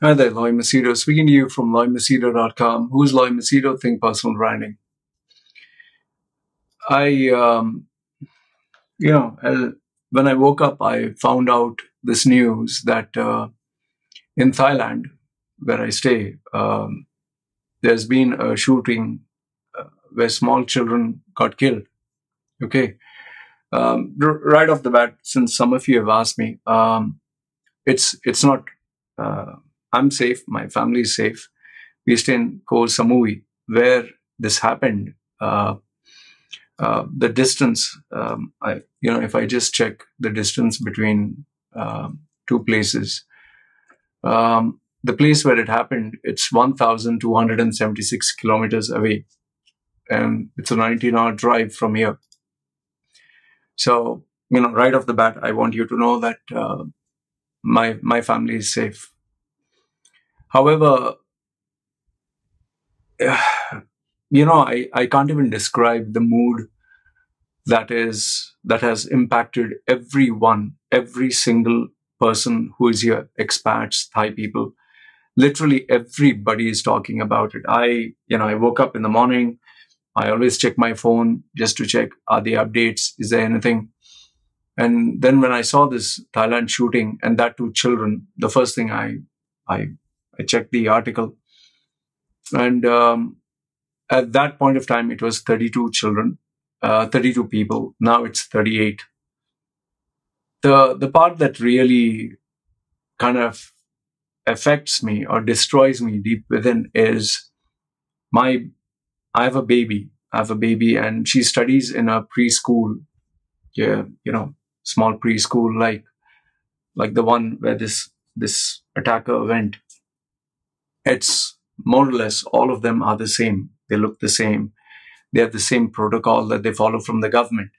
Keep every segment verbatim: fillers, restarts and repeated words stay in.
Hi there, Loy Machedo, speaking to you from loy machedo dot com. Who's Loy Machedo? Think personal branding. I, um, you know, I, when I woke up, I found out this news that uh, in Thailand, where I stay, um, there's been a shooting uh, where small children got killed. Okay. Um, right off the bat, since some of you have asked me, um, it's, it's not... Uh, I'm safe. My family is safe. We stay in Koh Samui, where this happened. Uh, uh, the distance, um, I, you know, if I just check the distance between uh, two places, um, the place where it happened, it's one thousand two hundred seventy-six kilometers away, and it's a nineteen hour drive from here. So, you know, right off the bat, I want you to know that uh, my my family is safe. However, you know, I, I can't even describe the mood that is that has impacted everyone, every single person who is here, expats, Thai people. Literally everybody is talking about it. I, you know, I woke up in the morning. I always check my phone just to check, are there updates? Is there anything? And then when I saw this Thailand shooting and that two children, the first thing I, I, I checked the article, and um, at that point of time, it was thirty-two children, uh, thirty-two people. Now it's thirty-eight. The, the part that really kind of affects me or destroys me deep within is my, I have a baby, I have a baby and she studies in a preschool, yeah, you know, small preschool, like, like the one where this, this attacker went. It's more or less all of them are the same. They look the same. They have the same protocol that they follow from the government.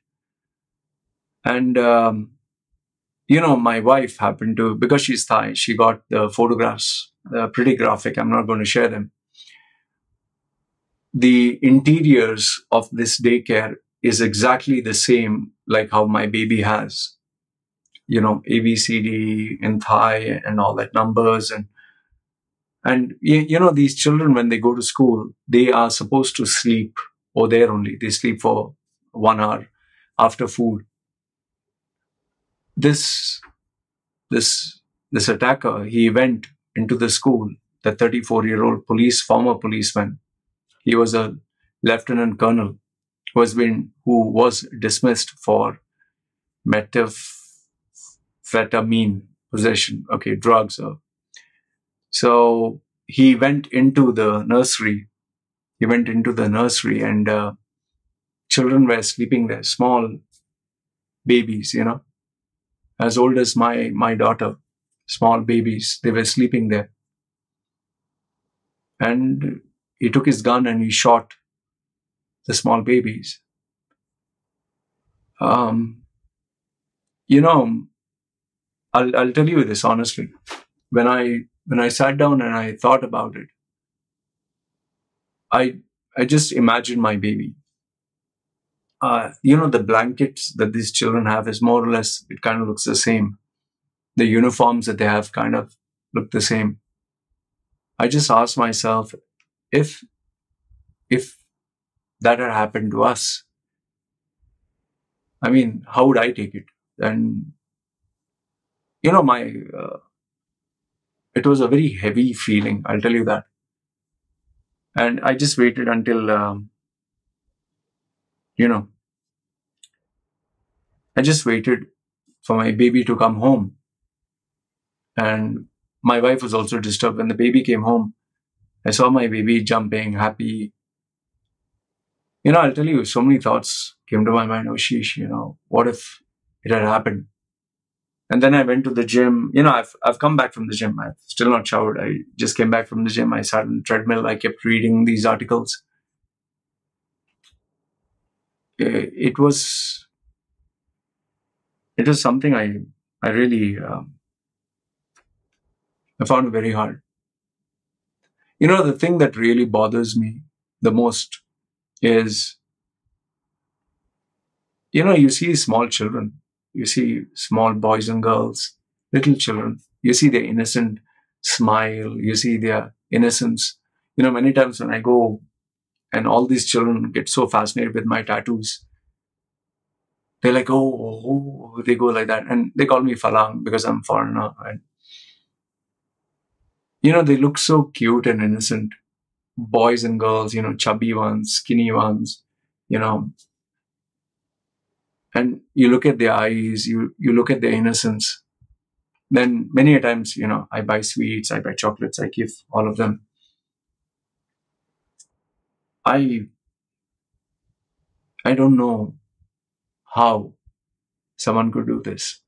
And, um, you know, my wife happened to, because she's Thai, she got the photographs, uh, pretty graphic. I'm not going to share them. The interiors of this daycare is exactly the same, like how my baby has, you know, A B C D in Thai and all that numbers and And, you know, these children, when they go to school, they are supposed to sleep or there only. They sleep for one hour after food. This, this, this attacker, he went into the school, the thirty-four-year-old police, former policeman. He was a lieutenant colonel who has been, who was dismissed for methamphetamine possession, okay, drugs or So he went into the nursery, he went into the nursery and uh, children were sleeping there, small babies, you know, as old as my, my daughter, small babies, they were sleeping there. And he took his gun and he shot the small babies. Um, you know, I'll, I'll tell you this honestly, when I When I sat down and I thought about it, I I just imagined my baby. Uh, you know, the blankets that these children have is more or less, it kind of looks the same. The uniforms that they have kind of look the same. I just asked myself, if, if that had happened to us, I mean, how would I take it? And, you know, my... Uh, It was a very heavy feeling, I'll tell you that. And I just waited until, um, you know, I just waited for my baby to come home. And my wife was also disturbed when the baby came home. I saw my baby jumping, happy. You know, I'll tell you, so many thoughts came to my mind. Oh, sheesh, you know, what if it had happened? And then I went to the gym. You know, I've, I've come back from the gym. I've still not showered. I just came back from the gym. I sat on the treadmill. I kept reading these articles. It was, it was something I, I really, um, I found very hard. You know, the thing that really bothers me the most is, you know, you see small children. You see small boys and girls, little children. You see their innocent smile, you see their innocence. You know, many times when I go and all these children get so fascinated with my tattoos, they're like, oh, oh, they go like that. And they call me Falang because I'm foreigner. And, you know, they look so cute and innocent. Boys and girls, you know, chubby ones, skinny ones, you know. And you look at their eyes, you, you look at their innocence. Then many a times, you know, I buy sweets, I buy chocolates, I give all of them. I, I don't know how someone could do this.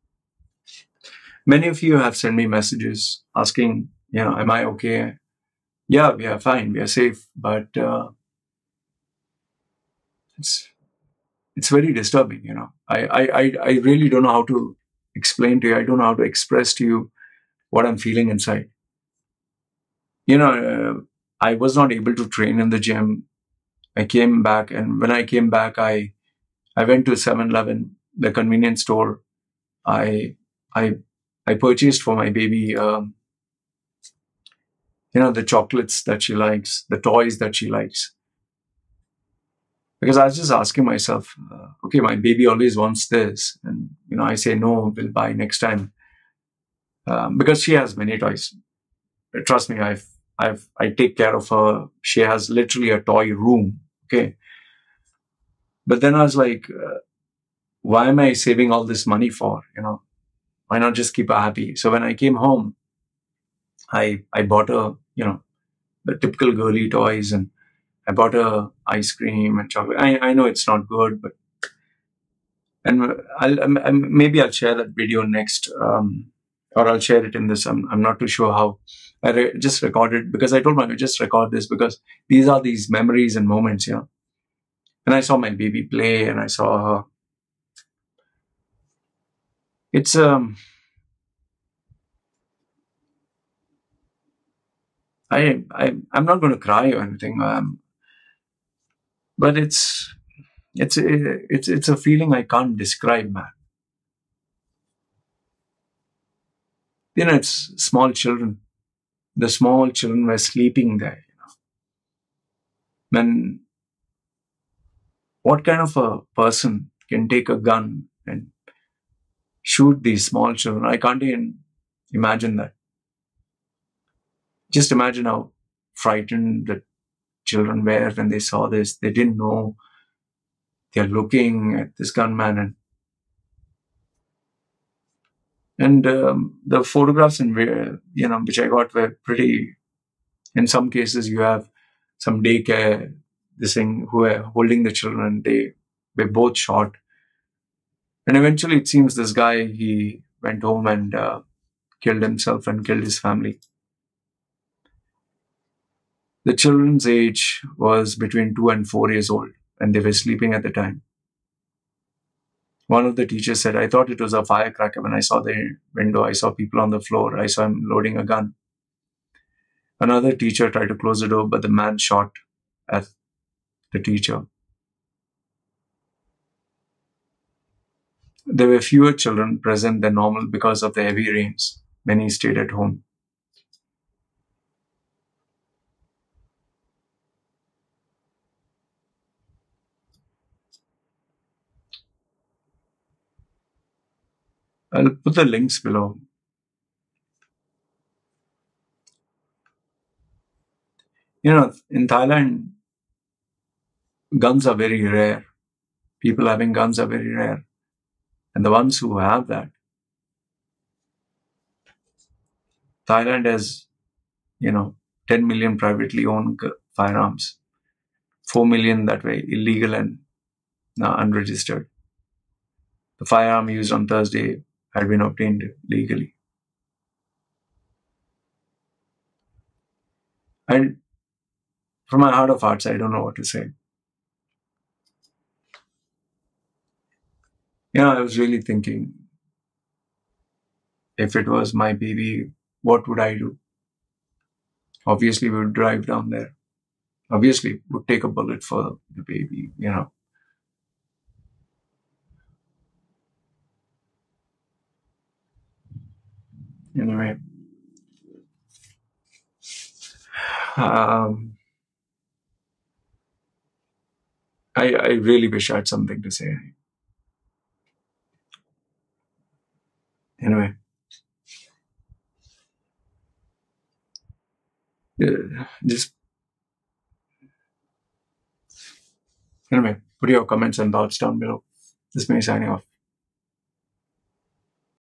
Many of you have sent me messages asking, you know, am I okay? Yeah, we are fine, we are safe, but uh, it's, it's very disturbing, you know. I, I, I, I really don't know how to explain to you. I don't know how to express to you what I'm feeling inside. You know, uh, I was not able to train in the gym. I came back, and when I came back, I I went to seven eleven, the convenience store. I I I purchased for my baby, um, you know, the chocolates that she likes, the toys that she likes. Because I was just asking myself, uh, okay, my baby always wants this. And, you know, I say, no, we'll buy next time. Um, because she has many toys. Trust me, I've, I've, I take care of her. She has literally a toy room, okay? But then I was like, uh, why am I saving all this money for, you know? Why not just keep her happy? So when I came home, I, I bought her, you know, the typical girly toys, and I bought her ice cream and chocolate. I, I know it's not good, but, and I'll, I'll, maybe I'll share that video next, um, or I'll share it in this. I'm, I'm not too sure how. I re just recorded, because I told my, just record this, because these are these memories and moments, you know. And I saw my baby play, and I saw her. It's, um, I, I, I'm not going to cry or anything. Um, But it's, it's, it's, it's a feeling I can't describe, man. You know, it's small children. The small children were sleeping there, you know. And what kind of a person can take a gun and shoot these small children? I can't even imagine that. Just imagine how frightened the children were when they saw this. They didn't know. They're looking at this gunman. And, and um, the photographs, and you know, which I got, were pretty, in some cases, you have some daycare, this thing, who were holding the children. They were both shot. And eventually, it seems this guy, he went home and uh, killed himself and killed his family. The children's age was between two and four years old, and they were sleeping at the time. One of the teachers said, I thought it was a firecracker. When I saw the window, I saw people on the floor. I saw him loading a gun. Another teacher tried to close the door, but the man shot at the teacher. There were fewer children present than normal because of the heavy rains. Many stayed at home. I'll put the links below. You know, in Thailand, guns are very rare. People having guns are very rare. And the ones who have that, Thailand has, you know, ten million privately owned firearms, four million that were illegal and now unregistered. The firearm used on Thursday had been obtained legally. And from my heart of hearts, I don't know what to say. You know, I was really thinking, if it was my baby, what would I do? Obviously, we would drive down there. Obviously, we would take a bullet for the baby, you know. Anyway. Um, I, I really wish I had something to say. Anyway. Uh, just anyway, put your comments and thoughts down below. This is me signing off.